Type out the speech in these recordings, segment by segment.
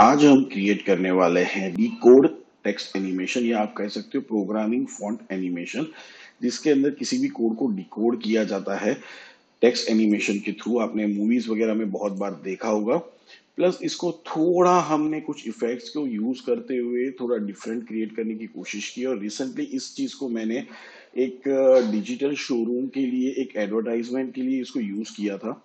आज हम क्रिएट करने वाले हैं डिकोड टेक्स्ट एनिमेशन या आप कह सकते हो प्रोग्रामिंग फॉन्ट एनिमेशन, जिसके अंदर किसी भी कोड को डिकोड किया जाता है टेक्स्ट एनिमेशन के थ्रू। आपने मूवीज वगैरह में बहुत बार देखा होगा। प्लस इसको थोड़ा हमने कुछ इफेक्ट्स को यूज करते हुए थोड़ा डिफरेंट क्रिएट करने की कोशिश की, और रिसेंटली इस चीज को मैंने एक डिजिटल शोरूम के लिए एक एडवर्टाइजमेंट के लिए इसको यूज किया था।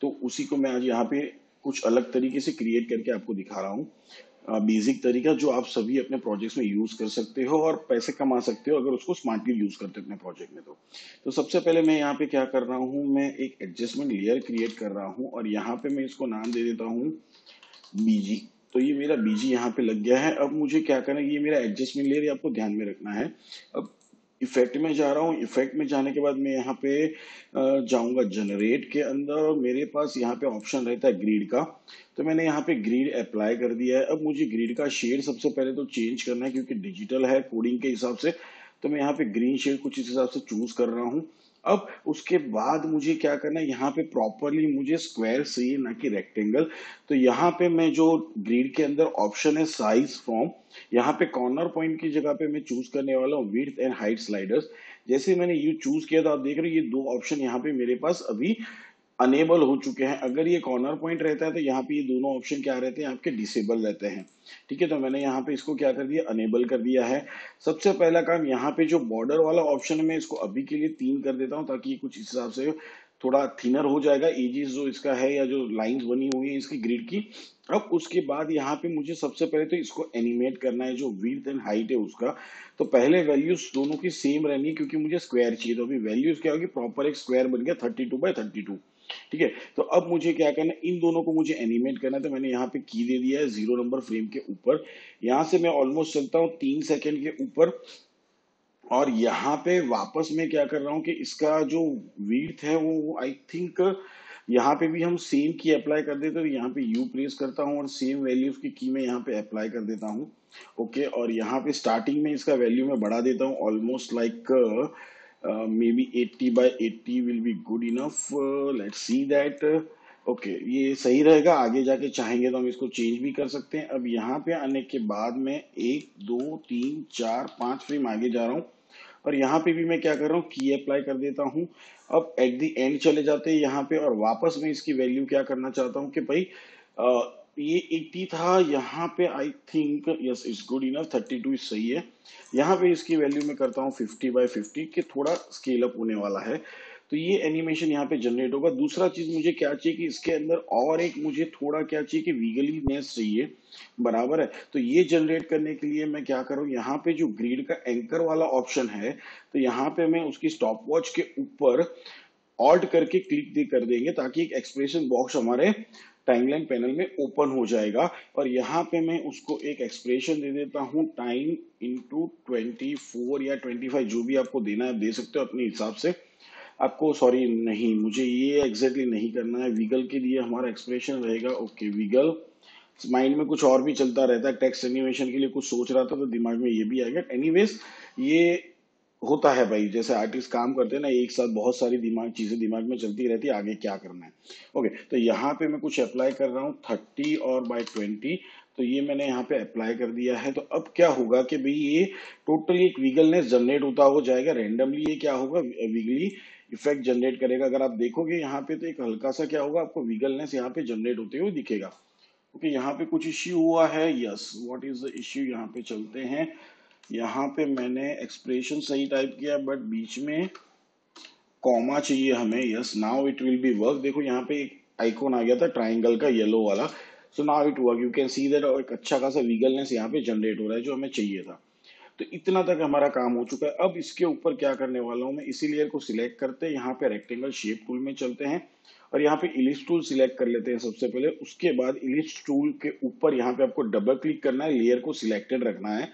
तो उसी को मैं आज यहाँ पे कुछ अलग तरीके से क्रिएट करके आपको दिखा रहा हूँ। बेसिक तरीका जो आप सभी अपने प्रोजेक्ट्स में यूज कर सकते हो और पैसे कमा सकते हो अगर उसको स्मार्टली यूज करते हो अपने प्रोजेक्ट में। तो सबसे पहले मैं यहाँ पे क्या कर रहा हूँ, मैं एक एडजस्टमेंट लेयर क्रिएट कर रहा हूँ और यहाँ पे मैं इसको नाम दे देता हूँ बीजी। तो ये मेरा बीजी यहाँ पे लग गया है। अब मुझे क्या करना है, ये मेरा एडजस्टमेंट लेयर, आपको ध्यान में रखना है। अब इफेक्ट में जा रहा हूँ, इफेक्ट में जाने के बाद मैं यहाँ पे जाऊंगा जनरेट के अंदर और मेरे पास यहाँ पे ऑप्शन रहता है ग्रिड का। तो मैंने यहाँ पे ग्रिड अप्लाई कर दिया है। अब मुझे ग्रिड का शेड सबसे पहले तो चेंज करना है क्योंकि डिजिटल है कोडिंग के हिसाब से। तो मैं यहाँ पे ग्रीन शेड कुछ इस हिसाब से चूज कर रहा हूँ। अब उसके बाद मुझे क्या करना है, यहाँ पे प्रॉपरली मुझे स्क्वायर चाहिए ना कि रेक्टेंगल। तो यहाँ पे मैं जो ग्रिड के अंदर ऑप्शन है साइज फ्रॉम, यहाँ पे कॉर्नर पॉइंट की जगह पे मैं चूज करने वाला हूँ विड्थ एंड हाइट स्लाइडर्स। जैसे मैंने ये चूज किया था, आप देख रहे हो ये दो ऑप्शन यहाँ पे मेरे पास अभी अनेबल हो चुके हैं। अगर ये कॉर्नर पॉइंट रहता है तो यहाँ पे ये दोनों ऑप्शन क्या रहते हैं, आपके डिसेबल रहते हैं। ठीक है, तो मैंने यहाँ पे इसको क्या कर दिया, अनेबल कर दिया है। सबसे पहला काम यहाँ पे जो बॉर्डर वाला ऑप्शन है मैं इसको अभी के लिए 3 कर देता हूँ ताकि कुछ इस हिसाब से थोड़ा थिनर हो जाएगा एजेस जो इसका है या जो लाइंस बनी हुई है इसकी ग्रिड की। अब उसके बाद यहाँ पे मुझे सबसे पहले तो इसको एनिमेट करना है जो विड्थ एंड हाइट है उसका। तो पहले वैल्यूज दोनों की सेम रहनी है क्योंकि मुझे स्क्वायर चाहिए। तो अभी वैल्यूज क्या होगी, प्रॉपर एक स्क्वायर बन गया 32 by 32। ठीक है, तो अब मुझे क्या करना है, इन दोनों को मुझे एनिमेट करना है। तो मैंने यहाँ पे की दे दिया है 0 नंबर फ्रेम के ऊपर। यहाँ से मैं ऑलमोस्ट चलता हूँ 3 सेकंड के ऊपर और यहाँ पे वापस मैं क्या कर रहा हूँ कि इसका जो विड्थ है वो आई थिंक यहाँ पे भी हम सेम की अप्लाई कर देते हैं। तो यहाँ पे यू प्रेस करता हूँ और सेम वैल्यूज की मैं यहाँ पे अप्लाई कर देता हूँ। ओके, और यहाँ पे स्टार्टिंग में इसका वैल्यू मैं बढ़ा देता हूँ almost like maybe 80 by 80 will be good enough. Let's see that. Okay, ये सही रहेगा। आगे जाके चाहेंगे तो हम इसको चेंज भी कर सकते हैं। अब यहाँ पे आने के बाद मैं 1 2 3 4 5 फ्रेम आगे जा रहा हूँ और यहाँ पे भी मैं क्या कर रहा हूँ, की अप्लाई कर देता हूँ। अब एट द एंड चले जाते हैं यहाँ पे और वापस मैं इसकी वैल्यू क्या करना चाहता हूँ कि भाई ये 80 था, यहाँ पे I think yes is good enough, 32 सही है। यहाँ पे इसकी वैल्यू में करता हूँ 50 by 50 के, थोड़ा स्केल अप होने वाला है। तो ये एनिमेशन यहाँ पे जनरेट होगा। दूसरा चीज मुझे क्या चाहिए कि इसके अंदर और एक मुझे थोड़ा क्या चाहिए कि विगलीनेस चाहिए, बराबर है। तो ये जनरेट करने के लिए मैं क्या करूँ, यहाँ पे जो ग्रिड का एंकर वाला ऑप्शन है तो यहाँ पे मैं उसकी स्टॉप वॉच के ऊपर ऑल्ट करके क्लिक कर देंगे ताकि एक एक्सप्रेशन बॉक्स हमारे टाइमलाइन पैनल में ओपन हो जाएगा। और यहाँ पे मैं उसको एक एक्सप्रेशन दे देता हूँ टाइम इंटू 24 या 25, जो भी आपको देना है दे सकते हो अपने हिसाब से। आपको सॉरी नहीं, मुझे ये एग्जैक्टली नहीं करना है, विगल के लिए हमारा एक्सप्रेशन रहेगा। ओके, विगल माइंड में कुछ और भी चलता रहता है, टेक्स्ट एनिमेशन के लिए कुछ सोच रहा था तो दिमाग में ये भी आएगा। एनीवेज ये होता है भाई, जैसे आर्टिस्ट काम करते हैं ना, एक साथ बहुत सारी चीजें दिमाग में चलती रहती है आगे क्या करना है। ओके, तो यहाँ पे मैं कुछ अप्लाई कर रहा हूँ 30 और by 20। तो ये मैंने यहाँ पे अप्लाई कर दिया है। तो अब क्या होगा कि भाई ये टोटली एक विगलनेस जनरेट होता हो जाएगा रेंडमली। ये क्या होगा, विगली इफेक्ट जनरेट करेगा। अगर आप देखोगे यहाँ पे तो एक हल्का सा क्या होगा, आपको विगलनेस यहाँ पे जनरेट होते हुए दिखेगा। ओके, यहाँ पे कुछ इश्यू हुआ है। Yes, what is the issue, यहाँ पे चलते हैं। यहाँ पे मैंने एक्सप्रेशन सही टाइप किया बट बीच में कॉमा चाहिए हमें। Yes, now it will be work. देखो यहाँ पे एक आइकॉन आ गया था ट्राइंगल का येलो वाला। So now it work, you can see that. और एक अच्छा खासा विगलनेस यहाँ पे जनरेट हो रहा है जो हमें चाहिए था। तो इतना तक हमारा काम हो चुका है। अब इसके ऊपर क्या करने वाला हूँ मैं, इसी लेयर को सिलेक्ट करते हैं, यहाँ पे रेक्टेंगल शेप टूल में चलते हैं और यहाँ पे इलिप्स टूल सिलेक्ट कर लेते हैं सबसे पहले। उसके बाद इलिप्स टूल के ऊपर यहाँ पे आपको डबल क्लिक करना है, लेयर को सिलेक्टेड रखना है।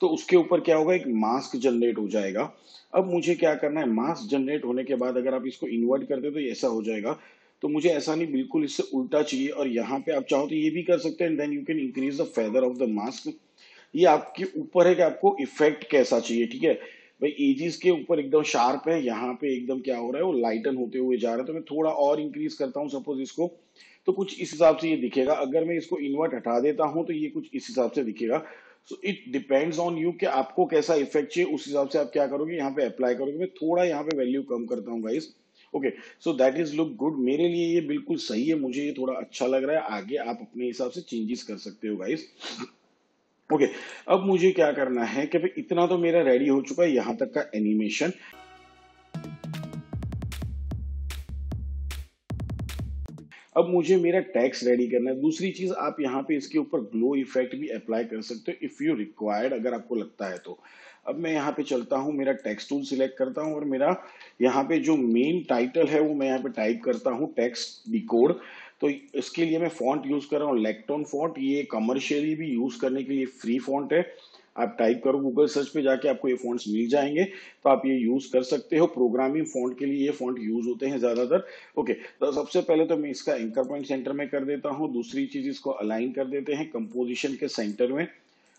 तो उसके ऊपर क्या होगा, एक मास्क जनरेट हो जाएगा। अब मुझे क्या करना है, मास्क जनरेट होने के बाद अगर आप इसको इन्वर्ट करते हो तो ऐसा हो जाएगा। तो मुझे ऐसा नहीं, बिल्कुल इससे उल्टा चाहिए। और यहाँ पे आप चाहो तो ये भी कर सकते हैं, and then you can increase the feather of the mask. ये आपके ऊपर है कि आपको इफेक्ट कैसा चाहिए। ठीक है भाई, एजिस के ऊपर एकदम शार्प है, यहाँ पे एकदम क्या हो रहा है वो लाइटन होते हुए जा रहा है। तो मैं थोड़ा और इंक्रीज करता हूँ, सपोज इसको तो कुछ इस हिसाब से ये दिखेगा। अगर मैं इसको इन्वर्ट हटा देता हूं तो ये कुछ इस हिसाब से दिखेगा। So it depends on you कि आपको कैसा इफेक्ट चाहिए, उस हिसाब से आप क्या करोगे, यहाँ पे अप्लाई करोगे। मैं थोड़ा यहाँ पे वैल्यू कम करता हूँ guys, okay, so that is look good. मेरे लिए ये बिल्कुल सही है, मुझे ये थोड़ा अच्छा लग रहा है। आगे आप अपने हिसाब से चेंजेस कर सकते हो गाइस, ओके। अब मुझे क्या करना है कि भाई इतना तो मेरा रेडी हो चुका है यहाँ तक का एनिमेशन। अब मुझे मेरा टैक्स रेडी करना है। दूसरी चीज, आप यहाँ पे इसके ऊपर ग्लो इफेक्ट भी अप्लाई कर सकते हो इफ यू रिक्वायर्ड, अगर आपको लगता है तो। अब मैं यहाँ पे चलता हूँ, मेरा टैक्स टूल सिलेक्ट करता हूँ और मेरा यहाँ पे जो मेन टाइटल है वो मैं यहाँ पे टाइप करता हूँ, टैक्स डिकोड। तो इसके लिए मैं फॉन्ट यूज कर रहा हूँ लेक्टोन फॉन्ट। ये कमर्शियली भी यूज करने के लिए फ्री फॉन्ट है। आप टाइप करो गूगल सर्च पे जाके, आपको ये फॉन्ट्स मिल जाएंगे, तो आप ये यूज कर सकते हो। प्रोग्रामिंग फॉन्ट के लिए ये फॉन्ट यूज होते हैं ज्यादातर, ओके। तो सबसे पहले तो मैं इसका एंकर पॉइंट सेंटर में कर देता हूँ। दूसरी चीज, इसको अलाइन कर देते हैं कंपोजिशन के सेंटर में।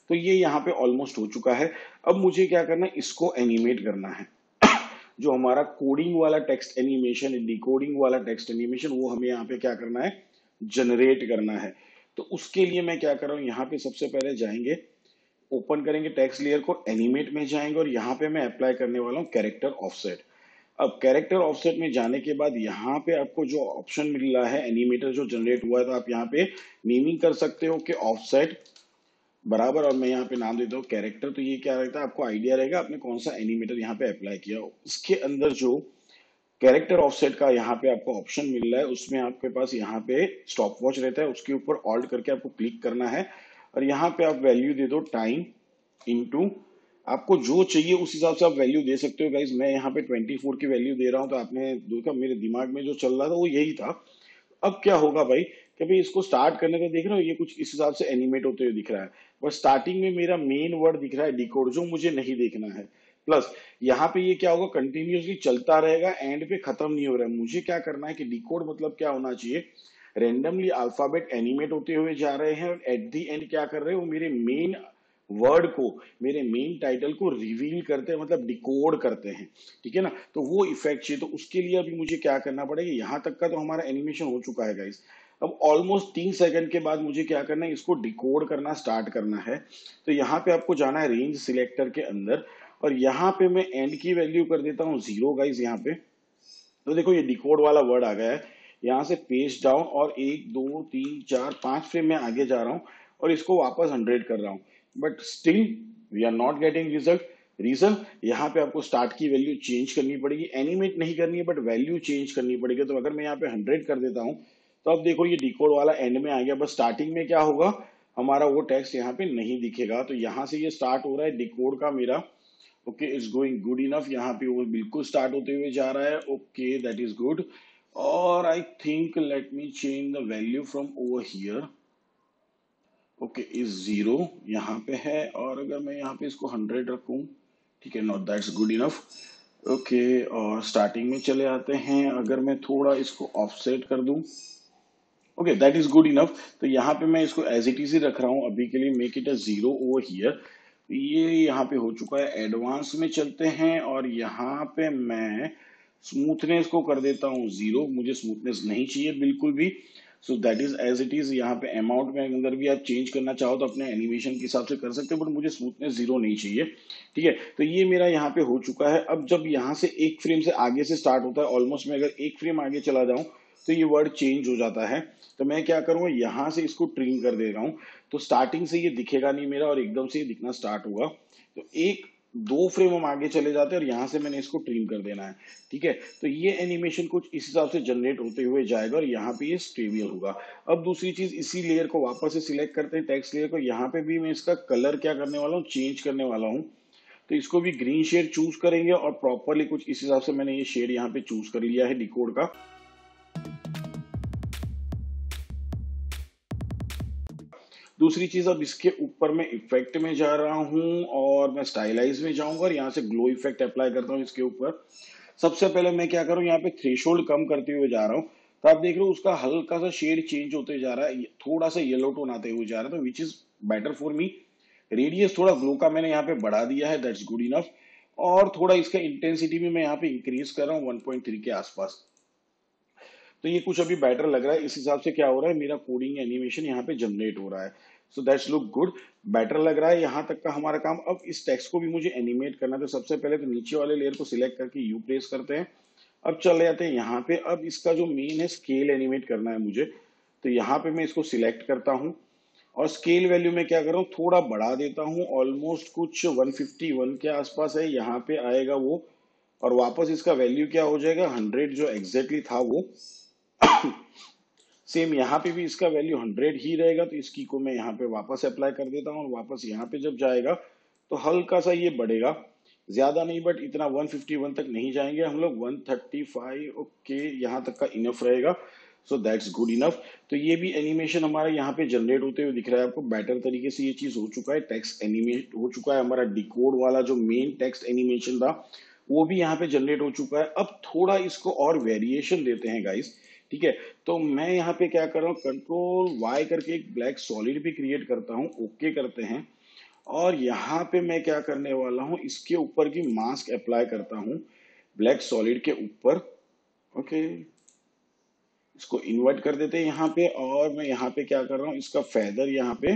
तो ये यहाँ पे ऑलमोस्ट हो चुका है। अब मुझे क्या करना है, इसको एनिमेट करना है। जो हमारा कोडिंग वाला टेक्स्ट एनिमेशन, डिकोडिंग वाला टेक्स्ट एनिमेशन, वो हमें यहाँ पे क्या करना है, जनरेट करना है। तो उसके लिए मैं क्या कर रहा हूँ, यहाँ पे सबसे पहले जाएंगे, ओपन करेंगे टेक्स्ट लेयर को, एनिमेट में जाएंगे और यहाँ पे मैं अप्लाई करने वाला हूँ कैरेक्टर ऑफसेट। अब कैरेक्टर ऑफसेट में जाने के बाद यहाँ पे आपको जो ऑप्शन मिल रहा है, एनिमेटर जो जनरेट हुआ है, तो आप यहाँ पे नेमिंग कर सकते हो कि ऑफसेट बराबर, और मैं यहाँ पे नाम देता हूँ कैरेक्टर। तो ये क्या रहता है, आपको आइडिया रहेगा आपने कौन सा एनिमेटर यहाँ पे अप्लाई किया हो। इसके अंदर जो कैरेक्टर ऑफसेट का यहाँ पे आपको ऑप्शन मिल रहा है, उसमें आपके पास यहाँ पे स्टॉप वॉच रहता है, उसके ऊपर ऑल्ट करके आपको क्लिक करना है और यहाँ पे आप वैल्यू दे दो टाइम इनटू, आपको जो चाहिए उस हिसाब से आप वैल्यू दे सकते हो गाइज। मैं यहाँ पे 24 की वैल्यू दे रहा हूँ। तो आपने देखा मेरे दिमाग में जो चल रहा था वो यही था। अब क्या होगा भाई, कभी इसको स्टार्ट करने का देख रहे हो, ये कुछ इस हिसाब से एनिमेट होते हुए दिख रहा है, पर स्टार्टिंग में मेरा मेन वर्ड दिख रहा है डिकोड, जो मुझे नहीं देखना है। प्लस यहाँ पे ये क्या होगा, कंटिन्यूअसली चलता रहेगा, एंड पे खत्म नहीं हो रहा है। मुझे क्या करना है कि डिकोड मतलब क्या होना चाहिए, रेंडमली अल्फाबेट एनिमेट होते हुए जा रहे हैं और एट दी एंड क्या कर रहे हो, मेरे मेन वर्ड को, मेरे मेन टाइटल को रिवील करते हैं, मतलब डिकोड करते हैं, ठीक है ना। तो वो इफेक्ट चाहिए, तो उसके लिए अभी मुझे क्या करना पड़ेगा। यहाँ तक का तो हमारा एनिमेशन हो चुका है गाइस। अब ऑलमोस्ट 3 सेकंड के बाद मुझे क्या करना है, इसको डिकोड करना स्टार्ट करना है। तो यहाँ पे आपको जाना है रेंज सिलेक्टर के अंदर और यहाँ पे मैं एंड की वैल्यू कर देता हूँ 0 गाइस। यहाँ पे तो देखो ये डिकोड वाला वर्ड आ गया है। यहाँ से पेज डाउन और 1 2 3 4 5 फ्रेम में आगे जा रहा हूँ और इसको वापस 100 कर रहा हूँ, but still we are not getting result. Reason, यहाँ पे आपको स्टार्ट की वैल्यू चेंज करनी पड़ेगी, एनिमेट नहीं करनी है बट वैल्यू चेंज करनी पड़ेगी। तो अगर मैं यहाँ पे 100 कर देता हूँ तो अब देखो ये डिकोड वाला एंड में आ गया, बस स्टार्टिंग में क्या होगा, हमारा वो टेक्स्ट यहाँ पे नहीं दिखेगा। तो यहाँ से ये स्टार्ट हो रहा है डिकोड का मेरा, okay, it's going good enough. यहाँ पे वो बिल्कुल स्टार्ट होते हुए जा रहा है, ओके दैट इज गुड। और I think let me change the value from over here, okay is 0 यहाँ पे है, और अगर मैं यहाँ पे इसको 100 रखूँ, ठीक है, not that's good enough, okay. और स्टार्टिंग में चले आते हैं, अगर मैं थोड़ा इसको ऑफसेट कर दूँ, okay that is good enough. तो यहाँ पे मैं इसको एज इट इज ही रख रहा हूँ अभी के लिए, make it a 0 over here. ये यहाँ पे हो चुका है। एडवांस में चलते हैं और यहाँ पे मैं स्मूथनेस को कर देता हूँ 0, मुझे स्मूथनेस नहीं चाहिए बिल्कुल भी। So that is as it is. यहाँ पे अमाउंट में अंदर भी आप चेंज करना चाहो तो अपने एनिमेशन के हिसाब से कर सकते हो, बट मुझे स्मूथनेस 0 नहीं चाहिए, ठीक है। तो ये मेरा यहाँ पे हो चुका है। अब जब यहाँ से एक फ्रेम से आगे से स्टार्ट होता है, ऑलमोस्ट मैं अगर एक फ्रेम आगे चला जाऊँ तो ये वर्ड चेंज हो जाता है। तो मैं क्या करूंगा, यहाँ से इसको ट्रिम कर दे रहा हूँ, तो स्टार्टिंग से ये दिखेगा नहीं मेरा और एकदम से ये दिखना स्टार्ट हुआ। तो 1 2 फ्रेम हम आगे चले जाते हैं और यहाँ से मैंने इसको ट्रिम कर देना है, ठीक है। तो ये एनिमेशन कुछ इस हिसाब से जनरेट होते हुए जाएगा और यहाँ पे ये स्टेबल होगा। अब दूसरी चीज, इसी लेयर को वापस से सिलेक्ट करते हैं, टेक्स्ट लेयर को। यहाँ पे भी मैं इसका कलर क्या करने वाला हूँ, चेंज करने वाला हूँ। तो इसको भी ग्रीन शेड चूज करेंगे और प्रॉपरली कुछ इस हिसाब से मैंने ये शेड यहाँ पे चूज कर लिया है डिकोड का। दूसरी चीज, अब इसके ऊपर मैं इफेक्ट में जा रहा हूं और मैं स्टाइलाइज में जाऊंगा और यहां से ग्लो इफेक्ट अप्लाई करता हूं इसके ऊपर। सबसे पहले मैं क्या करूं, यहां पे थ्रेशोल्ड कम करते हुए जा रहा हूं, तो आप देख रहे हो उसका हल्का सा शेड चेंज होते जा रहा है, थोड़ा सा येलो टोन आते हुए जा रहा है, तो which is better for me. Radius थोड़ा ग्लो का मैंने यहाँ पे बढ़ा दिया है, दैट्स गुड इनफ। और थोड़ा इसका इंटेंसिटी भी मैं यहाँ पे इंक्रीज कर रहा हूँ 1.3 के आसपास। तो ये कुछ अभी बेटर लग रहा है। इस हिसाब से क्या हो रहा है, मेरा कोडिंग एनिमेशन यहाँ पे जनरेट हो रहा है। So that's look good, better लग रहा है। यहाँ तक का हमारा काम। अब इस टेक्स्ट को भी मुझे एनिमेट करना है, तो सबसे पहले तो नीचे वाले लेयर को सिलेक्ट करके यू प्रेस करते हैं। अब चले जाते हैं यहाँ पे। अब इसका जो मेन है स्केल एनिमेट करना है मुझे, तो यहाँ पे मैं इसको सिलेक्ट करता हूँ और स्केल वैल्यू में क्या कर रहा हूँ, थोड़ा बढ़ा देता हूँ। ऑलमोस्ट कुछ 151 के आसपास है, यहाँ पे आएगा वो, और वापस इसका वैल्यू क्या हो जाएगा 100 जो एग्जैक्टली था वो। सेम यहाँ पे भी इसका वैल्यू 100 ही रहेगा। तो इसकी को मैं यहाँ पे वापस अप्लाई कर देता हूँ और वापस यहाँ पे जब जाएगा तो हल्का सा ये बढ़ेगा, ज्यादा नहीं, बट इतना 151 तक नहीं जाएंगे हम लोग, 135 ओके यहाँ तक का इनफ रहेगा। So that's good enough. तो ये भी एनिमेशन हमारा यहाँ पे जनरेट होते हुए दिख रहा है आपको। बेटर तरीके से ये चीज हो चुका है, टेक्स्ट एनिमेट हो चुका है। हमारा डिकोड वाला जो मेन टेक्स्ट एनिमेशन था वो भी यहाँ पे जनरेट हो चुका है। अब थोड़ा इसको और वेरिएशन देते हैं गाइस, ठीक है। तो मैं यहाँ पे क्या कर रहा हूँ, कंट्रोल वाई करके एक ब्लैक सॉलिड भी क्रिएट करता हूँ, ओके करते हैं। और यहाँ पे मैं क्या करने वाला हूँ, इसके ऊपर की मास्क अप्लाई करता हूँ ब्लैक सॉलिड के ऊपर, ओके। इसको इन्वर्ट कर देते हैं यहाँ पे। और मैं यहाँ पे क्या कर रहा हूँ, इसका फेदर यहाँ पे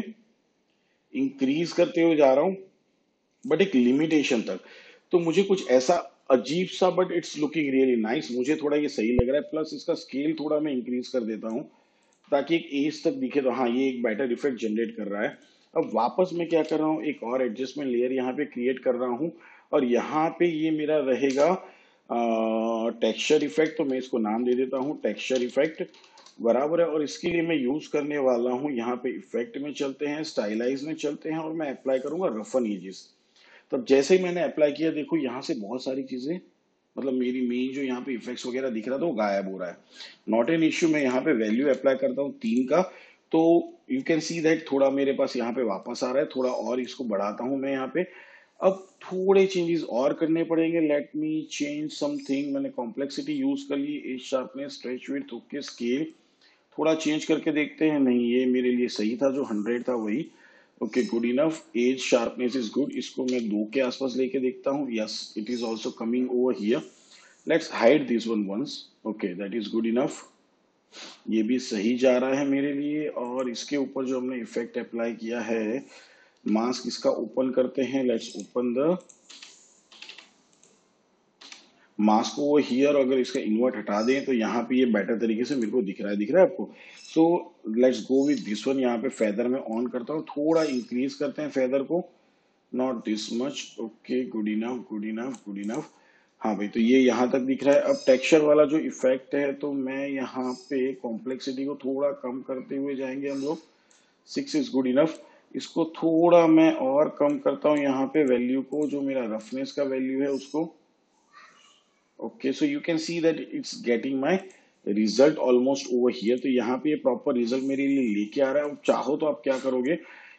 इंक्रीज करते हुए जा रहा हूँ, बट एक लिमिटेशन तक। तो मुझे कुछ ऐसा अजीब सा, but it's looking really nice, मुझे थोड़ा ये सही लग रहा है। प्लस इसका स्केल थोड़ा मैं इंक्रीज कर देता हूँ ताकि एक एज तक दिखे। तो हाँ, ये एक बेटर इफेक्ट जनरेट कर रहा है। अब वापस मैं क्या कर रहा हूँ, एक और एडजस्टमेंट लेयर यहाँ पे क्रिएट कर रहा हूँ और यहाँ पे ये मेरा रहेगा टेक्सचर इफेक्ट। तो मैं इसको नाम दे देता हूँ टेक्सचर इफेक्ट, बराबर है। और इसके लिए मैं यूज करने वाला हूँ, यहाँ पे इफेक्ट में चलते हैं, स्टाइलाइज में चलते हैं और मैं अप्लाई करूंगा रफन एजेस। तब जैसे ही मैंने अप्लाई किया, देखो यहाँ से बहुत सारी चीजें, मतलब मेरी मेन जो यहाँ पे इफेक्ट्स वगैरह दिख रहा था वो गायब हो रहा है। Not an issue. मैं यहाँ पे वैल्यू अप्लाई करता हूँ 3 का, तो यू कैन सी दैट थोड़ा मेरे पास यहाँ पे वापस आ रहा है। थोड़ा और इसको बढ़ाता हूँ मैं यहाँ पे। अब थोड़े चेंजेस और करने पड़ेंगे। Let me change something. मैंने कॉम्प्लेक्सिटी यूज कर ली, edge sharpness, stretch width, okay, scale थोड़ा चेंज करके देखते हैं। नहीं, ये मेरे लिए सही था, जो 100 था वही, okay, good enough. Edge sharpness is good, इसको मैं 2 के आसपास लेके देखता हूँ। Yes, it is also coming over here. Let's hide this one once, okay, that is good enough. ये भी सही जा रहा है मेरे लिए। और इसके ऊपर जो हमने इफेक्ट अप्लाई किया है, मास्क, इसका ओपन करते हैं। लेट्स ओपन द मास्क को हियर। अगर इसका इन्वर्ट हटा दें तो यहाँ पे ये बेटर तरीके से मेरे को दिख रहा है आपको। So let's go with this one. यहाँ पे फेदर में ऑन करता हूँ, थोड़ा इंक्रीज करते हैं फेदर को, not this much, okay, good enough, good enough, good enough. हाँ भाई, तो ये यहाँ तक दिख रहा है। अब टेक्सचर वाला जो इफेक्ट है, तो मैं यहाँ पे कॉम्प्लेक्सिटी को थोड़ा कम करते हुए जाएंगे हम लोग। 6 इज गुड इनफ। इसको थोड़ा मैं और कम करता हूँ यहाँ पे वैल्यू को, जो मेरा रफनेस का वैल्यू है उसको, okay. So you can see that it's getting my result almost over here. तो यहाँ पे ये प्रॉपर रिजल्ट मेरे लिए लेके आ रहा है। चाहो तो आप क्या करोगे,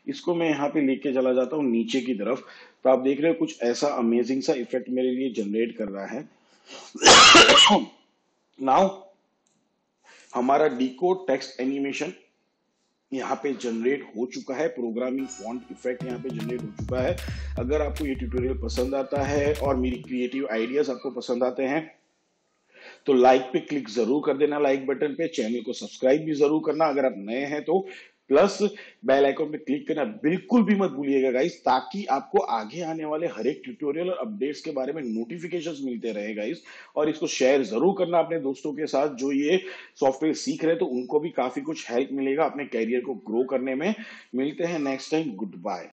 इसको मैं यहाँ पे लेके चला जाता हूँ नीचे की तरफ। तो आप देख रहे हो कुछ ऐसा अमेजिंग सा इफेक्ट मेरे लिए जनरेट कर रहा है। नाउ हमारा डिकोड टेक्स्ट एनिमेशन यहाँ पे जनरेट हो चुका है। प्रोग्रामिंग फॉन्ट इफेक्ट यहाँ पे जनरेट हो चुका है। अगर आपको ये ट्यूटोरियल पसंद आता है और मेरी क्रिएटिव आइडियाज आपको पसंद आते हैं तो लाइक पे क्लिक जरूर कर देना, लाइक बटन पे। चैनल को सब्सक्राइब भी जरूर करना अगर आप नए हैं तो, प्लस बेल आइकॉन पे क्लिक करना बिल्कुल भी मत भूलिएगा गाइस, ताकि आपको आगे आने वाले हर एक ट्यूटोरियल और अपडेट्स के बारे में नोटिफिकेशंस मिलते रहे गाइस। और इसको शेयर जरूर करना अपने दोस्तों के साथ जो ये सॉफ्टवेयर सीख रहे हैं, तो उनको भी काफी कुछ हेल्प मिलेगा अपने कैरियर को ग्रो करने में। मिलते हैं नेक्स्ट टाइम, गुड बाय।